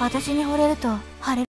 私に惚れると晴れ